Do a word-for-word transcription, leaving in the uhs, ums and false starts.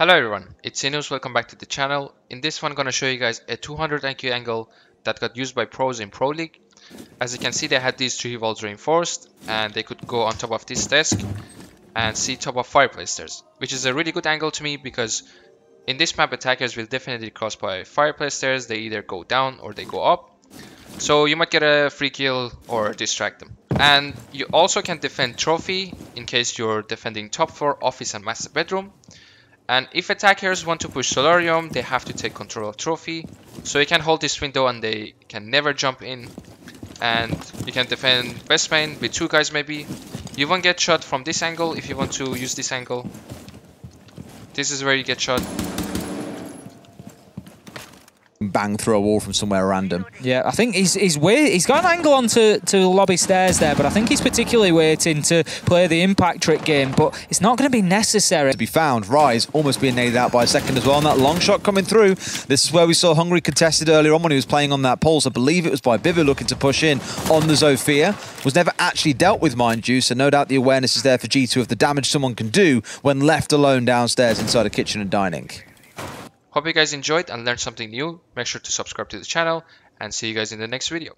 Hello everyone, it's Sinoos, welcome back to the channel. In this one I'm going to show you guys a two hundred I Q angle that got used by pros in Pro League. As you can see, they had these three walls reinforced and they could go on top of this desk and see top of fireplaces, which is a really good angle to me because in this map attackers will definitely cross by fireplaces. They either go down or they go up, so you might get a free kill or distract them. And you also can defend Trophy in case you're defending top floor, office and master bedroom. And if attackers want to push Solarium, they have to take control of Trophy. So you can hold this window and they can never jump in. And you can defend West Main with two guys maybe. You won't get shot from this angle if you want to use this angle. This is where you get shot. Bang through a wall from somewhere random. Yeah, I think he's he's weird. He's got an angle onto to the lobby stairs there, but I think he's particularly waiting to play the impact trick game, but it's not going to be necessary. To be found, Ryze almost being naded out by a second as well, and that long shot coming through. This is where we saw Hungry contested earlier on when he was playing on that pulse. I believe it was by Bivi looking to push in on the Zofia. Was never actually dealt with, mind you, so no doubt the awareness is there for G two of the damage someone can do when left alone downstairs inside a kitchen and dining. Hope you guys enjoyed and learned something new. Make sure to subscribe to the channel and see you guys in the next video.